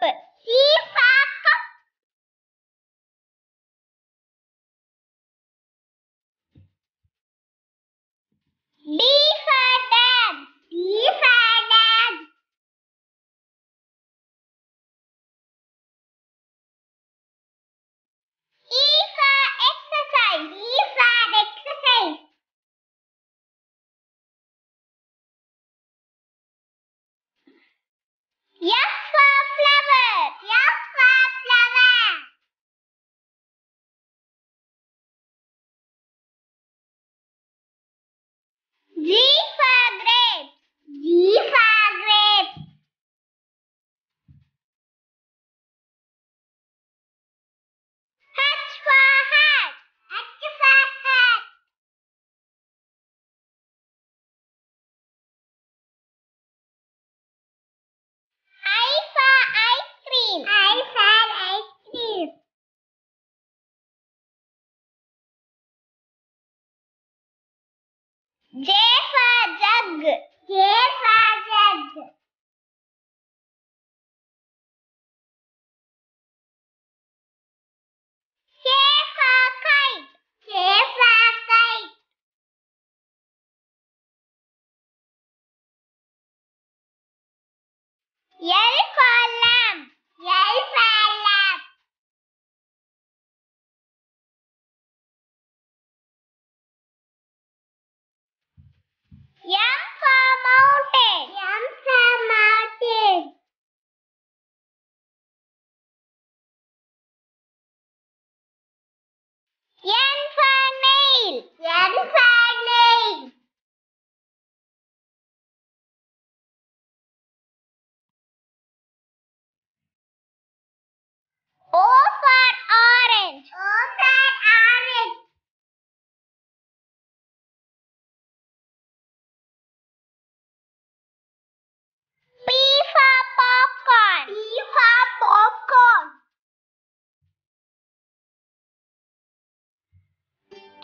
cup. Seesaw cup. D for dad. D for dad. E for exercise. E for exercise. Yes for flower. Yes for flower. G for grapes. G for grapes. H for hat. H for hat. I for ice cream. J for jug. J for jug. K for kite. K for kite. L for lamb. L for lamp. M for mountain. M for mountain. N for nail. N for nail. O for orange. O for orange. P for popcorn.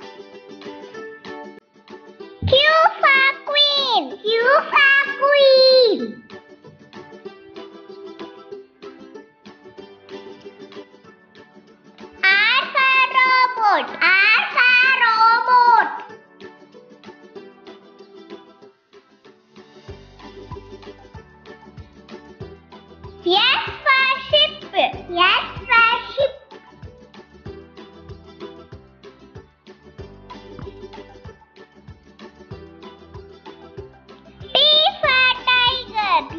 P for popcorn. Q for queen. Q for queen. R for robot. Yes for ship. Yes for ship. T for tiger. T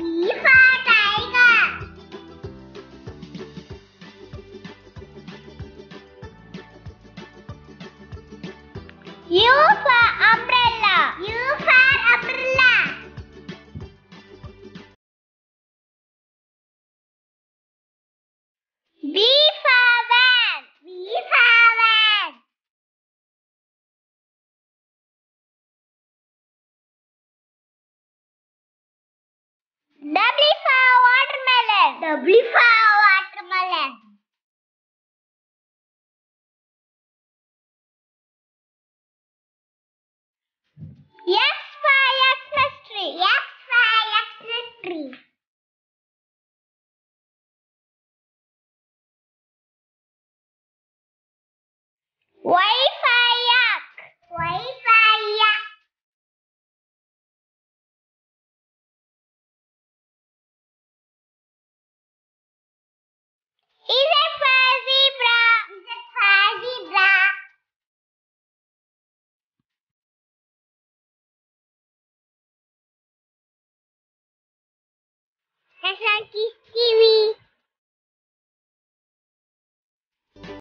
for tiger. U for umbrella. U for umbrella. V for van. V for van. W for watermelon. W for watermelon. X for Xmas tree. X for Xmas tree. Y for yak. Y for yak. Z for zebra. Z for zebra. Sasaki TV.